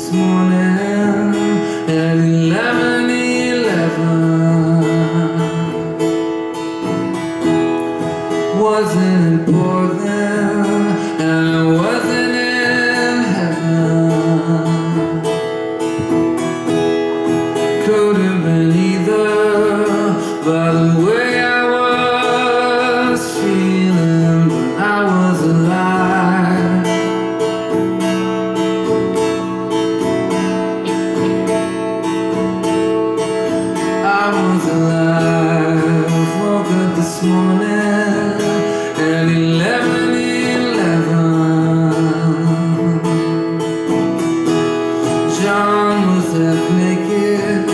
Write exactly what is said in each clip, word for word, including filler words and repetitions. this morning at eleven eleven. Wasn't in Portland and I wasn't in heaven. Could have been either, but the way I was feeling, I was alive. This morning at eleven eleven, John was half naked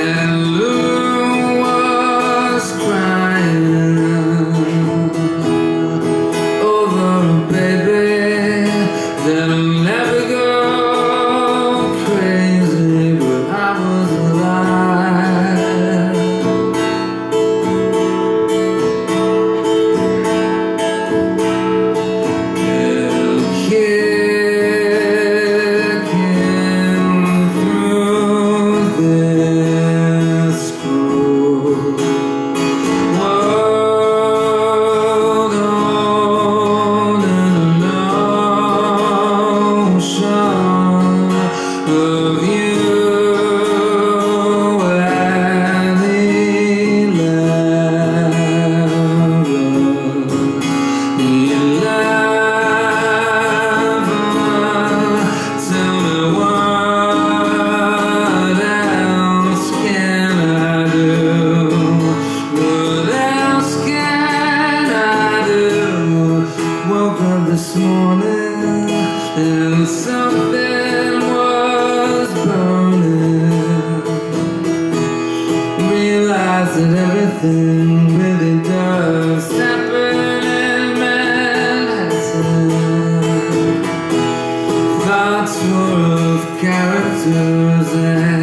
and Lou was crying over a baby that'll never go crazy, but I was alive. This morning and something was burning. Realized that everything really does happen in Manhattan. Thoughts were of characters and